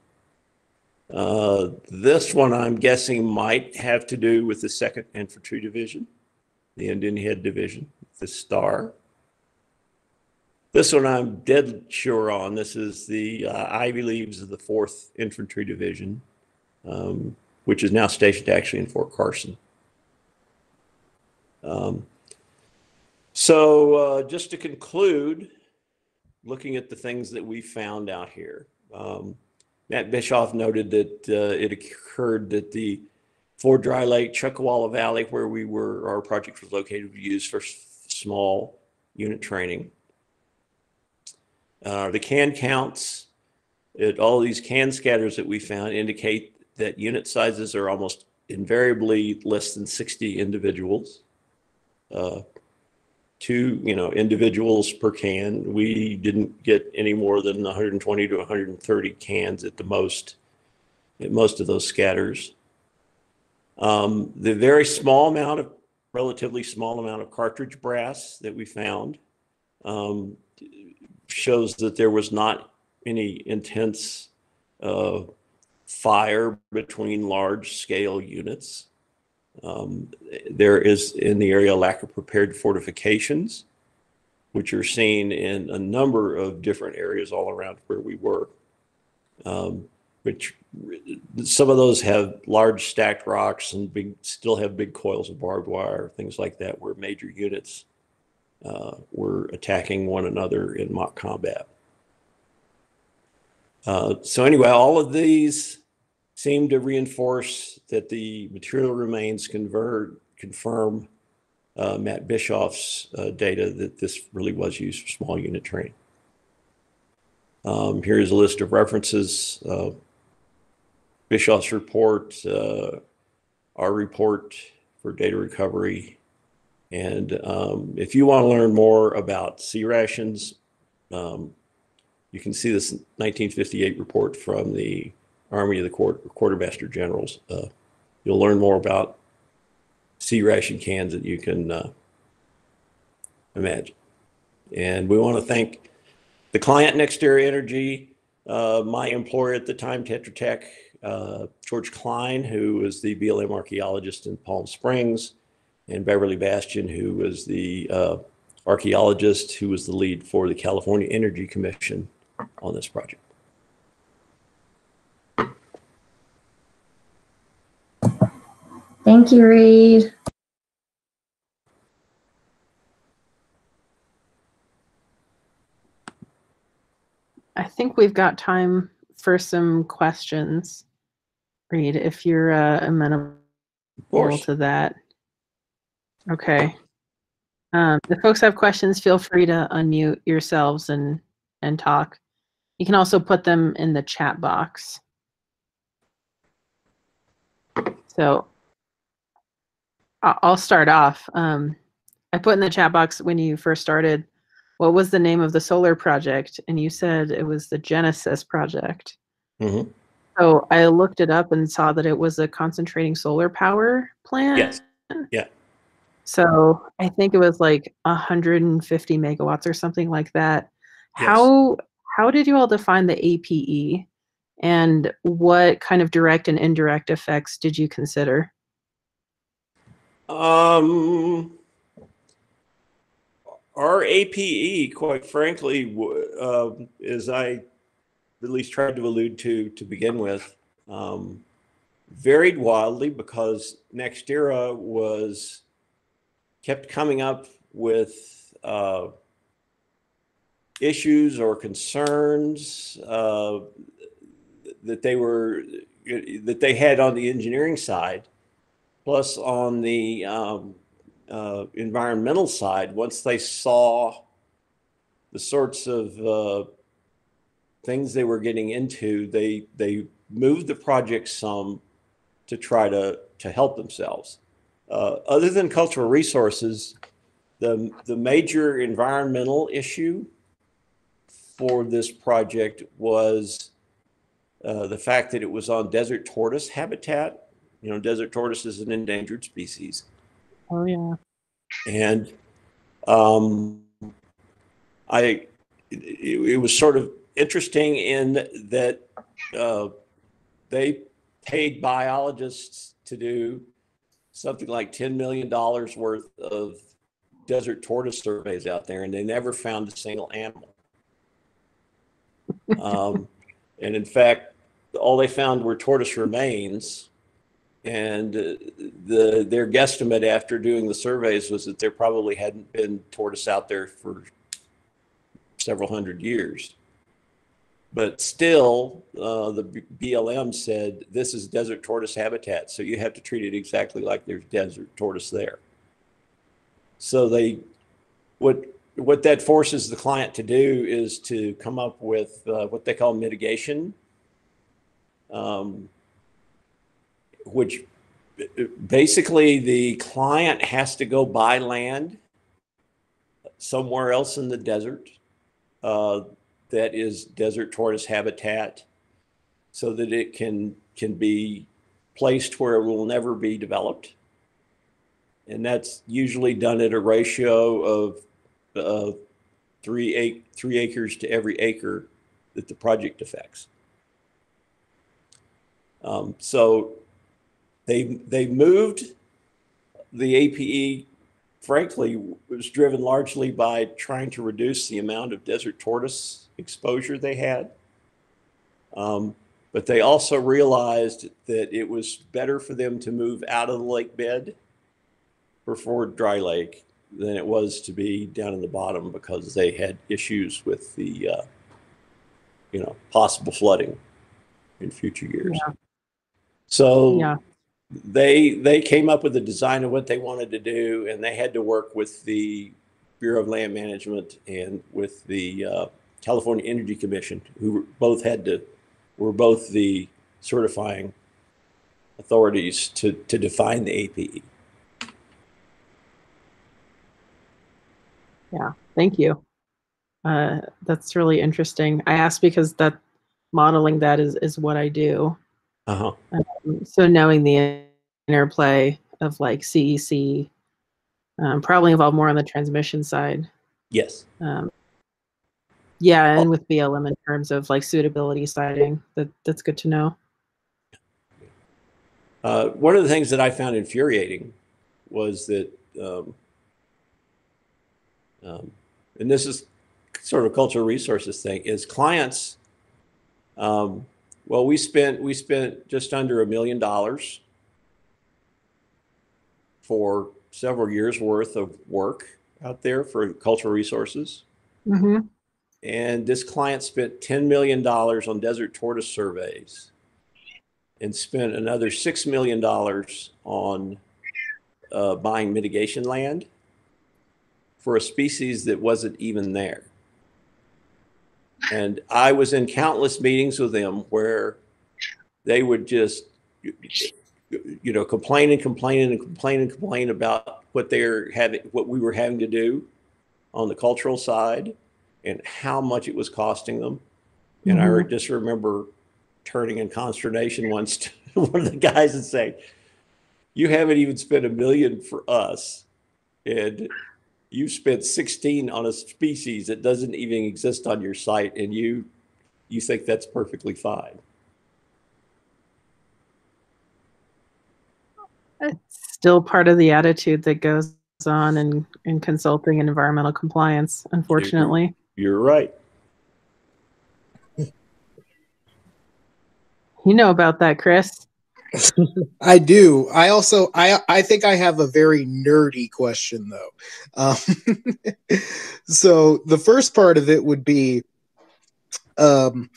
Uh, this one, I'm guessing, might have to do with the second Infantry Division, the Indian Head Division, the star. This one I'm dead sure on. This is the uh, Ivy Leaves of the fourth Infantry Division, um, which is now stationed actually in Fort Carson. Um, so uh, just to conclude, looking at the things that we found out here, um, Matt Bischoff noted that uh, it occurred that the Ford Dry Lake, Chuckwalla Valley, where we were, our project was located, was used for small unit training. Uh, the can counts, it, all these can scatters that we found indicate that unit sizes are almost invariably less than sixty individuals. Uh, two, you know, individuals per can. We didn't get any more than one hundred twenty to one hundred thirty cans at the most, at most of those scatters. Um, the very small amount of, relatively small amount of cartridge brass that we found, um, shows that there was not any intense uh, fire between large scale units. Um, there is in the area a lack of prepared fortifications, which are seen in a number of different areas all around where we were, um, which some of those have large stacked rocks and big, still have big coils of barbed wire, things like that, where major units Uh, were attacking one another in mock combat. Uh, so anyway, all of these seem to reinforce that the material remains convert, confirm uh, Matt Bischoff's uh, data that this really was used for small unit training. Um, here's a list of references. Uh, Bischoff's report, uh, our report for data recovery. And um, if you want to learn more about C rations, um, you can see this nineteen fifty-eight report from the Army of the Quarter, Quartermaster Generals. Uh, you'll learn more about C ration cans that you can uh, imagine. And we want to thank the client, Nextera Energy, uh, my employer at the time, Tetra Tech, uh, George Klein, who was the B L M archaeologist in Palm Springs, and Beverly Bastion, who was the uh, archaeologist who was the lead for the California Energy Commission on this project. Thank you, Reid. I think we've got time for some questions, Reid, if you're uh, amenable to that. Okay. Um, if folks have questions, feel free to unmute yourselves and, and talk. You can also put them in the chat box. So I'll start off. Um, I put in the chat box when you first started, what was the name of the solar project? And you said it was the Genesis project. Mm-hmm. So I looked it up and saw that it was a concentrating solar power plant. Yes. Yeah. So I think it was like one hundred fifty megawatts or something like that. Yes. How how did you all define the A P E, and what kind of direct and indirect effects did you consider? Um, our A P E, quite frankly, uh, as I at least tried to allude to to begin with, um, varied wildly because Nextera was kept coming up with uh, issues or concerns uh, that they were that they had on the engineering side, plus on the um, uh, environmental side. Once they saw the sorts of uh, things they were getting into, they they moved the project some to try to to help themselves. Uh, other than cultural resources, the the major environmental issue for this project was uh, the fact that it was on desert tortoise habitat. You know, desert tortoise is an endangered species. Oh yeah. And um, I it, it was sort of interesting in that uh, they paid biologists to do something like ten million dollars worth of desert tortoise surveys out there, and they never found a single animal. Um, and in fact, all they found were tortoise remains, and the their guesstimate after doing the surveys was that there probably hadn't been tortoise out there for several hundred years. But still, uh, the B L M said, this is desert tortoise habitat, so you have to treat it exactly like there's desert tortoise there. So they, what, what that forces the client to do is to come up with uh, what they call mitigation, um, which basically the client has to go buy land somewhere else in the desert uh, that is desert tortoise habitat, so that it can can be placed where it will never be developed. And that's usually done at a ratio of uh, three, ac three acres to every acre that the project affects. Um, so they, they moved the A P E, frankly, was driven largely by trying to reduce the amount of desert tortoise exposure they had. Um, but they also realized that it was better for them to move out of the lake bed for Ford Dry Lake than it was to be down in the bottom, because they had issues with the, uh, you know, possible flooding in future years. Yeah. So yeah. they they came up with a design of what they wanted to do, and they had to work with the Bureau of Land Management and with the uh, California Energy Commission, who both had to, were both the certifying authorities to, to define the A P E. Yeah, thank you. Uh, that's really interesting. I asked because that modeling that is, is what I do. Uh-huh. Um, so knowing the interplay of like C E C, um, probably involved more on the transmission side. Yes. Um, yeah, and oh. with B L M in terms of like suitability siting, that, that's good to know. Uh, one of the things that I found infuriating was that, um, um, and this is sort of a cultural resources thing, is clients, um, well, we spent we spent just under a million dollars for several years worth of work out there for cultural resources. Mm-hmm. And this client spent ten million dollars on desert tortoise surveys and spent another six million dollars on uh, buying mitigation land for a species that wasn't even there. And I was in countless meetings with them where they would just, you know, complain and complain and complain and complain about what they're having, what we were having to do on the cultural side and how much it was costing them. And mm-hmm. I just remember turning in consternation once to one of the guys and saying, you haven't even spent a million for us, and you spent sixteen on a species that doesn't even exist on your site, and you you think that's perfectly fine. It's still part of the attitude that goes on in, in consulting and environmental compliance, unfortunately. You're, you're right. You know about that, Chris. I do. I also, I, I think I have a very nerdy question though. Um, so the first part of it would be, um,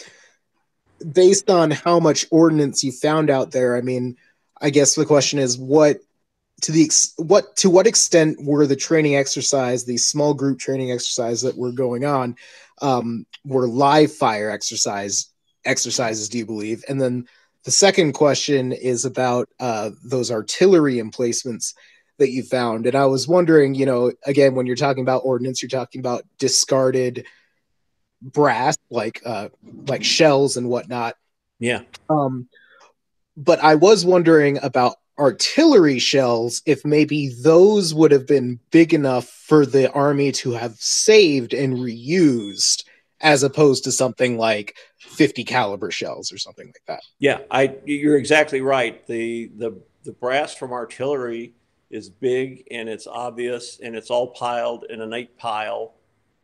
based on how much ordnance you found out there. I mean, I guess the question is what, to the, ex- what, to what extent were the training exercise, the small group training exercise that were going on, um, were live fire exercise exercises, do you believe? And then the second question is about uh, those artillery emplacements that you found. And I was wondering, you know, again, when you're talking about ordnance, you're talking about discarded brass, like uh, like shells and whatnot. Yeah. Um, but I was wondering about artillery shells, if maybe those would have been big enough for the Army to have saved and reused, as opposed to something like fifty caliber shells or something like that. Yeah, I you're exactly right. The the the brass from artillery is big and it's obvious and it's all piled in a neat pile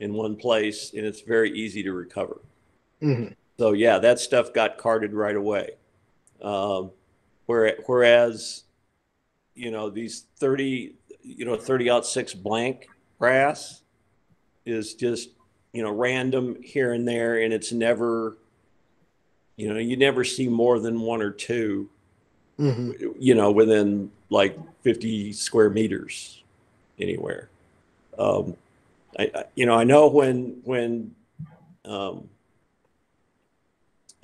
in one place and it's very easy to recover. Mm-hmm. So yeah, that stuff got carted right away. Um, where, whereas, you know, these thirty, you know, thirty ought six blank brass is just, you know, random here and there, and it's never, you know, you never see more than one or two, mm-hmm. you know, within like fifty square meters anywhere. Um, I, I, you know, I know when, when um,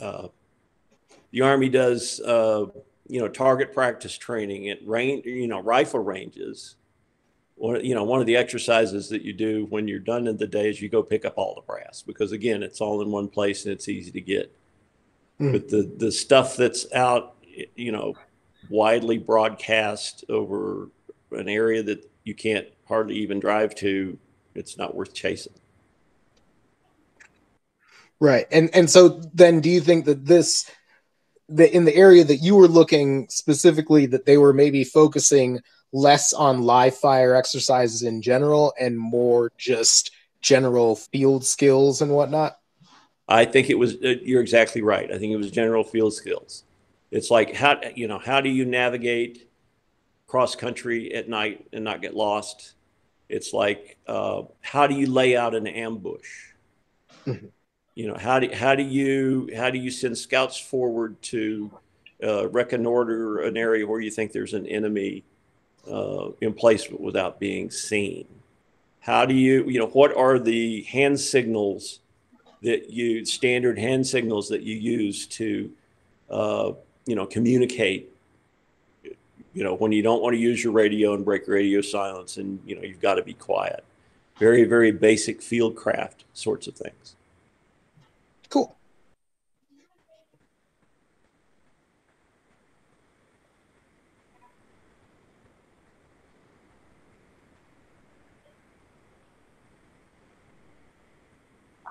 uh, the Army does, uh, you know, target practice training at range, you know, rifle ranges. You know, one of the exercises that you do when you're done in the day is you go pick up all the brass because, again, it's all in one place and it's easy to get. Mm. But the, the stuff that's out, you know, widely broadcast over an area that you can't hardly even drive to, it's not worth chasing. Right. And, and so then do you think that this, the, in the area that you were looking specifically, that they were maybe focusing less on live fire exercises in general and more just general field skills and whatnot? I think it was, you're exactly right. I think it was general field skills. It's like, how, you know, how do you navigate cross country at night and not get lost? It's like, uh, how do you lay out an ambush? Mm-hmm. You know, how do, how do you, how do you send scouts forward to uh, reconnoiter an area where you think there's an enemy uh, emplacement without being seen? How do you, you know, what are the hand signals that you, standard hand signals that you use to, uh, you know, communicate, you know, when you don't want to use your radio and break radio silence and, you know, you've got to be quiet. Very, very basic field craft sorts of things. Cool.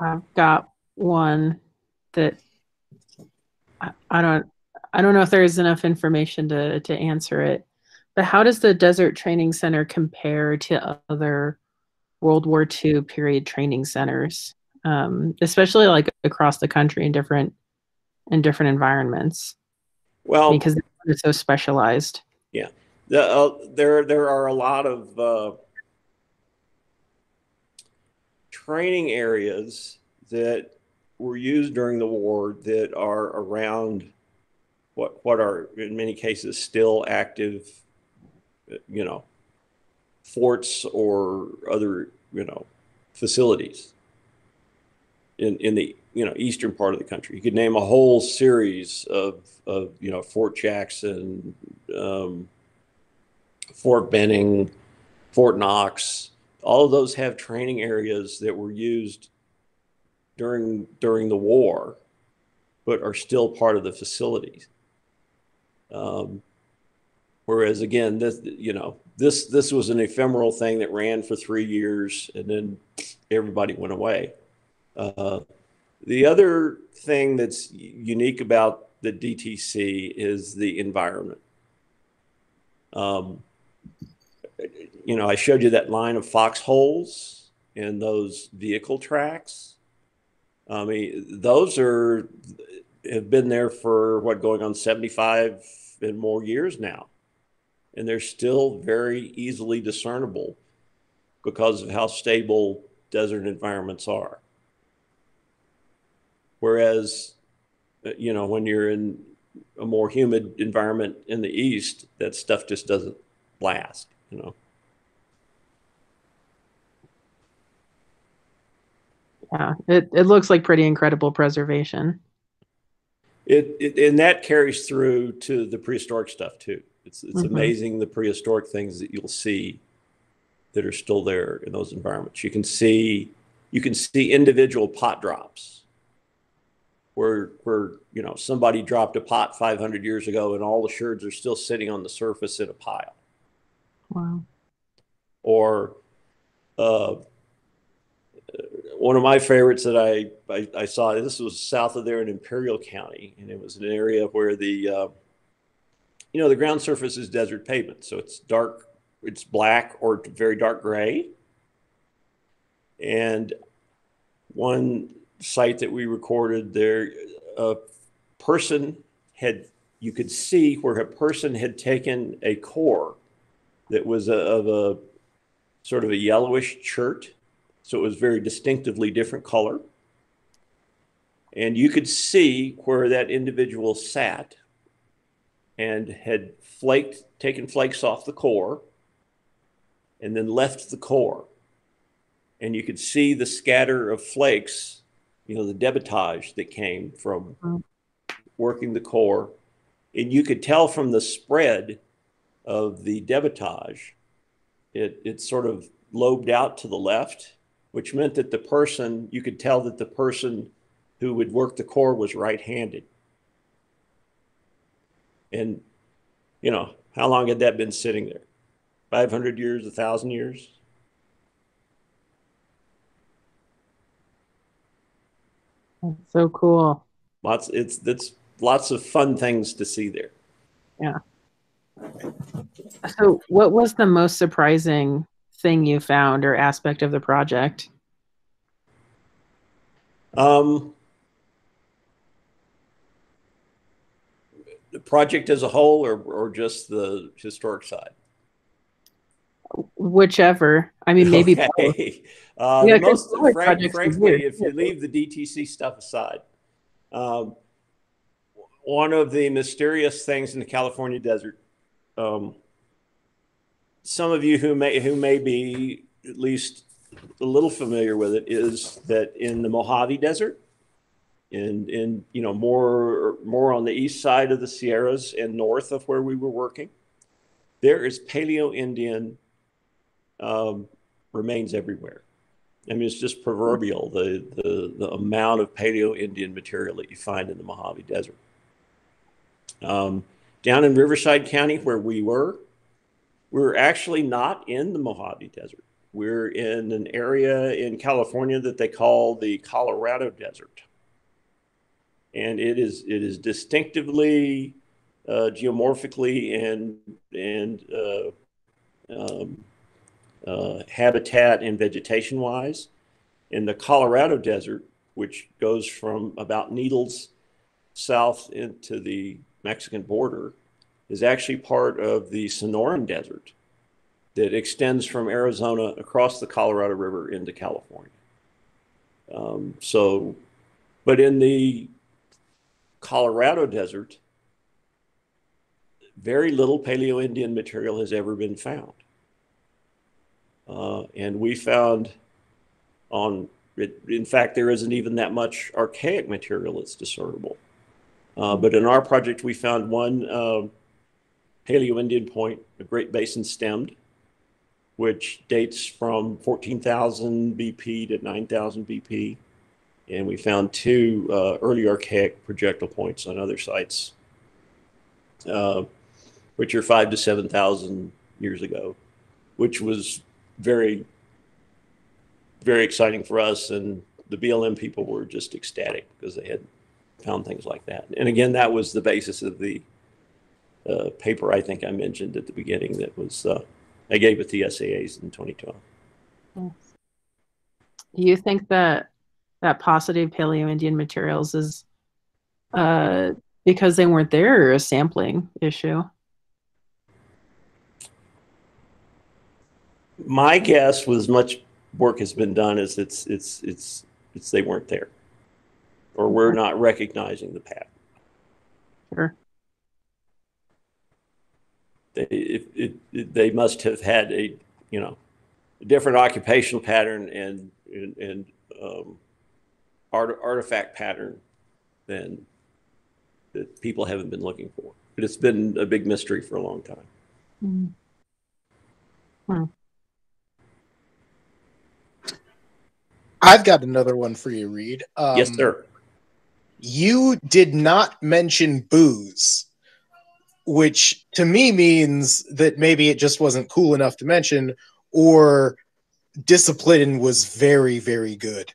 I've got one that I, I don't I don't know if there's enough information to, to answer it, but how does the Desert Training Center compare to other World War Two period training centers, um, especially like across the country in different in different environments? Well, because they're so specialized. Yeah, the, uh, there there are a lot of uh, training areas that were used during the war that are around what what are in many cases still active, you know, forts or other, you know, facilities in in the, you know, eastern part of the country. You could name a whole series of of you know, Fort Jackson, um, Fort Benning, Fort Knox. All of those have training areas that were used during during the war, but are still part of the facilities. Um, whereas, again, this you know this this was an ephemeral thing that ran for three years and then everybody went away. Uh, the other thing that's unique about the D T C is the environment. Um, You know, I showed you that line of foxholes and those vehicle tracks. I mean, those are have been there for what, going on seventy-five and more years now. And they're still very easily discernible because of how stable desert environments are. Whereas, you know, when you're in a more humid environment in the east, that stuff just doesn't last, you know. Yeah, it, it looks like pretty incredible preservation. It, it and that carries through to the prehistoric stuff too. It's it's mm-hmm. amazing the prehistoric things that you'll see that are still there in those environments. You can see you can see individual pot drops where where you know somebody dropped a pot five hundred years ago and all the sherds are still sitting on the surface in a pile. Wow. Or uh one of my favorites that I, I, I saw, this was south of there in Imperial County, and it was an area where the, uh, you know, the ground surface is desert pavement. So it's dark, it's black or very dark gray. And one site that we recorded there, a person had, you could see where a person had taken a core that was a, of a sort of a yellowish chert. So it was very distinctively different color. And you could see where that individual sat and had flaked, taken flakes off the core and then left the core. And you could see the scatter of flakes, you know, the debitage that came from working the core. And you could tell from the spread of the debitage, it, it sort of lobed out to the left, which meant that the person, you could tell that the person who would work the core was right-handed. And, you know, how long had that been sitting there? five hundred years, one thousand years? That's so cool. Lots, it's, that's lots of fun things to see there. Yeah. So what was the most surprising thing you found or aspect of the project? Um, the project as a whole, or, or just the historic side? Whichever. I mean, maybe okay. uh, yeah, most of, frank, frankly, if you leave the D T C stuff aside, um, one of the mysterious things in the California desert, um, some of you who may who may be at least a little familiar with it, is that in the Mojave Desert, and in, in you know more more on the east side of the Sierras and north of where we were working, there is Paleo-Indian um, remains everywhere. I mean, it's just proverbial the the, the amount of Paleo-Indian material that you find in the Mojave Desert. Um, down in Riverside County, where we were. We're actually not in the Mojave Desert. We're in an area in California that they call the Colorado Desert. And it is it is distinctively uh, geomorphically and, and uh, um, uh, habitat and vegetation-wise. In the Colorado Desert, which goes from about Needles south into the Mexican border, is actually part of the Sonoran Desert that extends from Arizona across the Colorado River into California. Um, so, but in the Colorado Desert, very little Paleo-Indian material has ever been found. Uh, and we found on, it, in fact, there isn't even that much archaic material that's discernible. Uh, but in our project, we found one, uh, Paleo-Indian point, a Great Basin stemmed, which dates from fourteen thousand B P to nine thousand B P. And we found two uh, early archaic projectile points on other sites, uh, which are five to seven thousand years ago, which was very, very exciting for us. And the B L M people were just ecstatic because they had found things like that. And again, that was the basis of the Uh, paper I think I mentioned at the beginning that was uh, I gave at the S A As in twenty twelve. Yes. Do you think that that paucity of Paleo-Indian materials is uh, because they weren't there, or a sampling issue? My guess, with as much work has been done, is it's it's it's it's they weren't there, or we're not recognizing the pattern. Sure. They it, it, it, they must have had a you know a different occupational pattern and and, and um, art, artifact pattern than that people haven't been looking for. But it's been a big mystery for a long time. Mm-hmm. Wow. I've got another one for you, Reid. Um, yes, sir. You did not mention booze, which to me means that maybe it just wasn't cool enough to mention, or discipline was very, very good.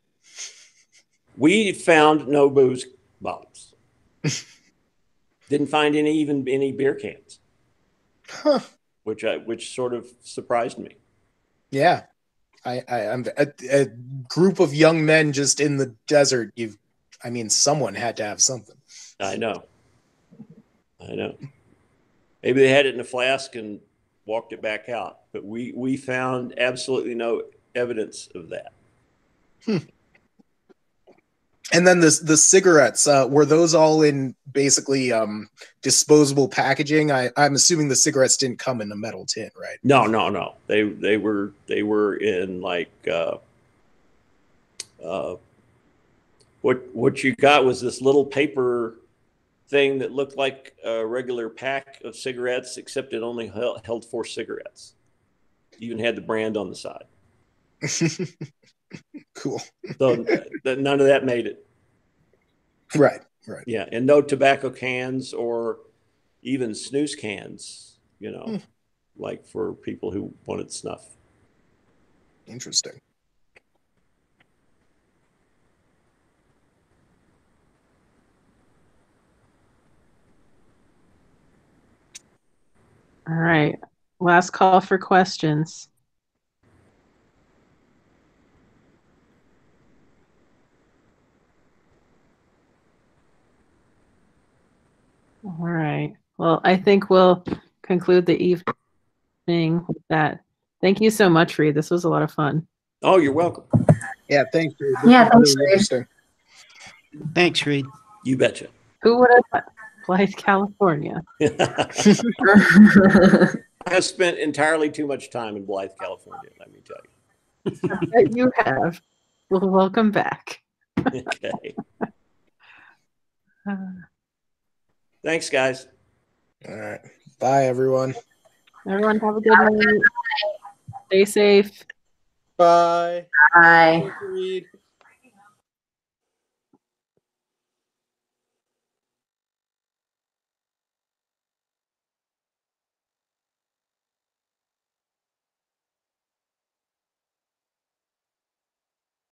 We found no booze bottles. Didn't find any, even any beer cans, huh. which I, which sort of surprised me. Yeah. I, I, I'm a, a group of young men just in the desert. You've, I mean, someone had to have something. I know. I know. Maybe they had it in a flask and walked it back out, but we, we found absolutely no evidence of that. Hmm. And then the, the cigarettes, uh, were those all in basically um, disposable packaging? I, I'm assuming the cigarettes didn't come in a metal tin, right? No, no, no. They they were they were in like uh, uh, what what you got was this little paper thing that looked like a regular pack of cigarettes, except it only held, held four cigarettes. It even had the brand on the side. Cool. So th none of that made it. Right, right. Yeah, and no tobacco cans or even snus cans, you know, mm. like for people who wanted snuff. Interesting. All right. Last call for questions. All right. Well, I think we'll conclude the evening with that. Thank you so much, Reid. This was a lot of fun. Oh, you're welcome. Yeah, thanks, Reid. Yeah, thanks, Reid. Thanks, Reid. You betcha. Who would have Blythe, California? I have spent entirely too much time in Blythe, California, let me tell you. You have. Well, welcome back. Okay. Uh, Thanks, guys. All right. Bye, everyone. Everyone, have a good night. Stay safe. Bye. Bye. Bye.